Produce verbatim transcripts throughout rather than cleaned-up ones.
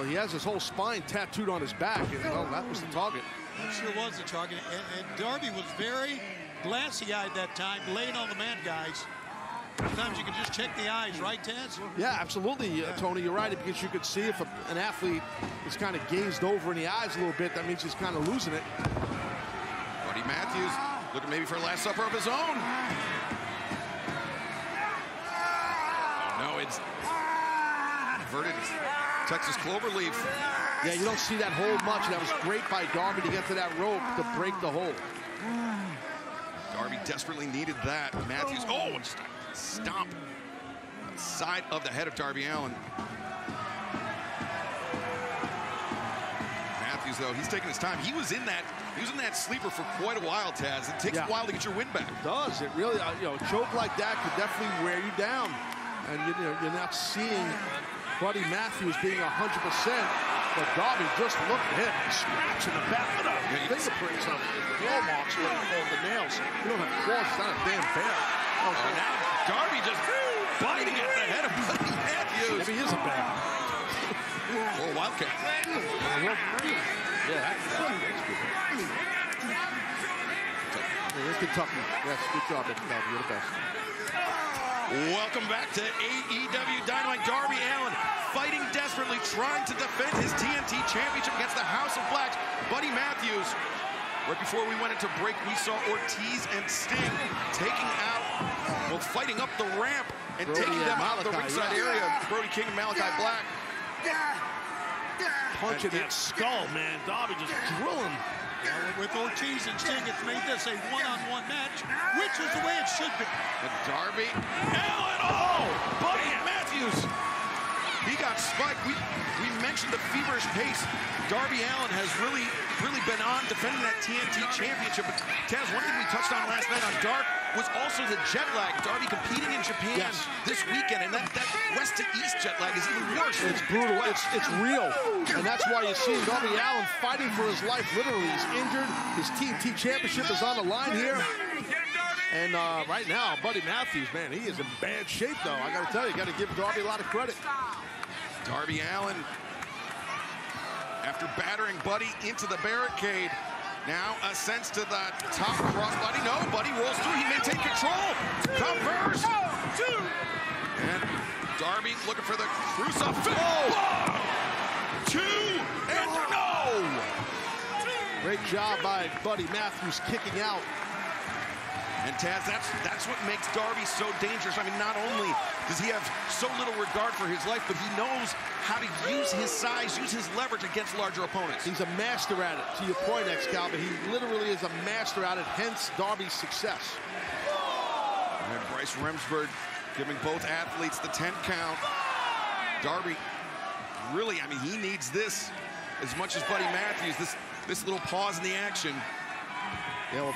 Well, he has his whole spine tattooed on his back, and well, that was the target. That sure was the target, and, and Darby was very glassy-eyed that time, laying on the man, guys. Sometimes you can just check the eyes, right, Taz? Yeah, absolutely, yeah. Uh, Tony, you're right, because you could see if a, an athlete is kind of gazed over in the eyes a little bit, that means he's kind of losing it. Buddy Matthews looking maybe for a last supper of his own. No, it's inverted. Texas Cloverleaf. Yeah, you don't see that hold much. That was great by Darby to get to that rope to break the hold. Darby desperately needed that. Matthews, oh, and stop. Stomp side of the head of Darby Allin. Matthews, though, he's taking his time. He was in that, he was in that sleeper for quite a while, Taz. It takes yeah. a while to get your win back. It does. It really, you know, a choke like that could definitely wear you down. And you, you know, you're not seeing Buddy Matthews being one hundred percent, but Darby just looked at him, scratching the back of the fingerprints on the nail marks with the nails. You don't have claws, it's not a damn bear. Oh, oh, now Darby just biting at the head of Buddy Matthews. Maybe he is a bear. Oh, wildcat. Yeah, that's good toughness. Yes, good job, Darby. You're the best. Welcome back to A E W Dynamite. Darby Allin fighting desperately, trying to defend his T N T Championship against the House of Black. Buddy Matthews. Right before we went into break, we saw Ortiz and Sting taking out, well, fighting up the ramp and Brody taking them out Malakai, of the ringside yeah. area. Brody King and Malakai Black. Punching that skull, man. Darby just drilling. With Ortiz and Sting, it's made this a one-on-one match, which is the way it should be. But Darby, Allin, oh, Buddy Matthews. He got spiked. We, we mentioned the feverish pace. Darby Allin has really, really been on defending that T N T Championship. But Taz, one thing we touched on last night on Dark was also the jet lag. Darby competing in Japan yes. this weekend, and that, that west to east jet lag is even worse. It's brutal. It's, it's real. And that's why you see Darby Allin fighting for his life. Literally, he's injured. His T N T Championship is on the line here. And uh, right now, Buddy Matthews, man, he is in bad shape, though. I got to tell you, got to give Darby a lot of credit. Darby Allin, after battering Buddy into the barricade, now ascends to the top crossbody. No, Buddy rolls through. He may take control. Come first. And Darby looking for the crucifix. Oh. Two and no. Great job by Buddy Matthews kicking out. And Taz, that's, that's what makes Darby so dangerous. I mean, not only does he have so little regard for his life, but he knows how to use his size, use his leverage against larger opponents. He's a master at it. To your point, Excalibur, he literally is a master at it, hence Darby's success. And Bryce Remsburg giving both athletes the ten count. Darby, really, I mean, he needs this as much as Buddy Matthews, this, this little pause in the action. Yeah, well,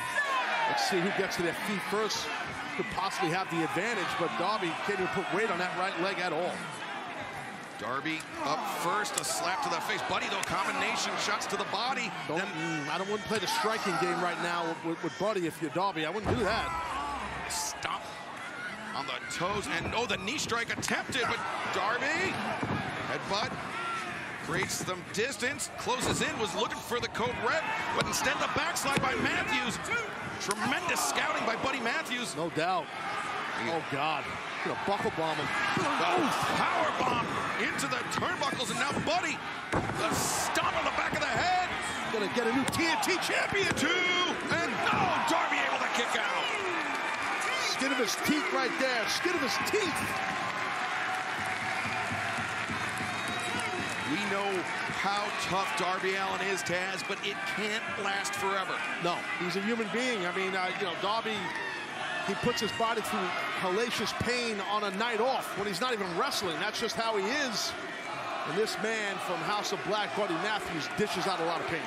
let's see who gets to their feet first. Could possibly have the advantage, but Darby can't even put weight on that right leg at all. Darby up first, a slap to the face. Buddy, though, combination shots to the body. Don't, then, I don't want to play the striking game right now with, with Buddy if you're Darby. I wouldn't do that. Stop on the toes, and oh, the knee strike attempted, but Darby, headbutt. Creates some distance, closes in, was looking for the code red, but instead the backslide by Matthews. Tremendous scouting by Buddy Matthews. No doubt. Oh, God. Look at a buckle bomb him. Oh, power bomb into the turnbuckles, and now Buddy, the stomp on the back of the head. Going to get a new T N T champion. Two, and no, Darby able to kick out. Skin of his teeth right there, skin of his teeth. We know how tough Darby Allin is, Taz, but it can't last forever. No, he's a human being. I mean, uh, you know, Darby, he puts his body through hellacious pain on a night off when he's not even wrestling. That's just how he is. And this man from House of Black, Buddy Matthews, dishes out a lot of pain.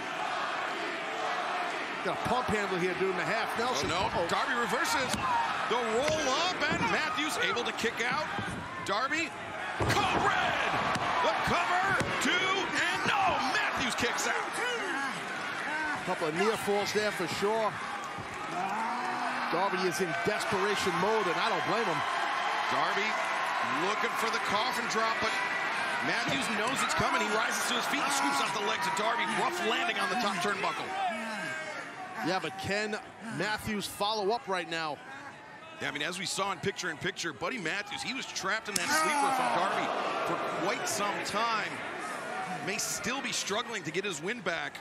Got a pump handle here doing the half Nelson. Oh, no, oh. Darby reverses the roll up, and Matthews able to kick out. Darby, code red, the cover. Two, and no, Matthews kicks out. A couple of near falls there for sure. Darby is in desperation mode, and I don't blame him. Darby looking for the coffin drop, but Matthews knows it's coming. He rises to his feet and scoops off the legs of Darby. Rough landing on the top turnbuckle. Yeah, but can Matthews follow up right now? Yeah, I mean, as we saw in picture-in-picture, picture, Buddy Matthews, he was trapped in that sleeper from Darby for quite some time. May still be struggling to get his win back.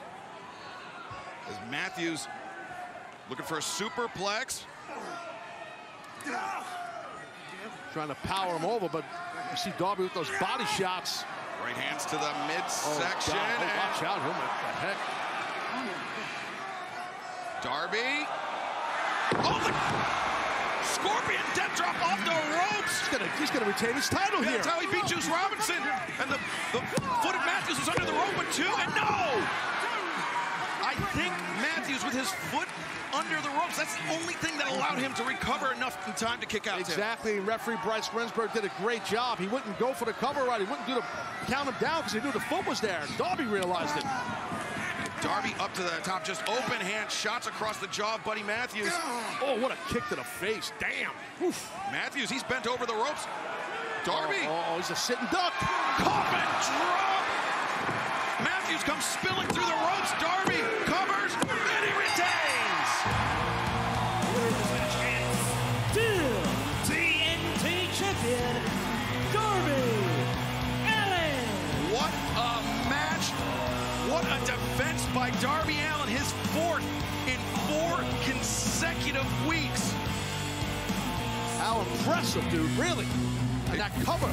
As Matthews looking for a superplex. Trying to power him over, but you see Darby with those body shots. Right hands to the midsection. Oh, oh, watch out, who the heck? Darby. Oh, the... Scorpion death drop off the ropes. He's gonna, he's gonna retain his title yeah, here. That's how he beat Juice Robinson. And the, the foot of Matthews was under the rope with two, and no! I think Matthews with his foot under the ropes, that's the only thing that allowed him to recover enough in time to kick out. Exactly, referee Bryce Remsburg did a great job. He wouldn't go for the cover right, he wouldn't do the count him down because he knew the foot was there. Darby realized it. Darby up to the top, just open hand shots across the jaw of Buddy Matthews. Oh, what a kick to the face, damn. Oof. Matthews, he's bent over the ropes. Darby. Oh, oh, oh, he's a sitting duck. Coffin drop. Matthews comes spilling through the ropes. Darby covers, and he retains. Still T N T champion, Darby Allin. What a match. What a defense by Darby Allin, his fourth in four consecutive weeks. How impressive, dude, really. And that cover.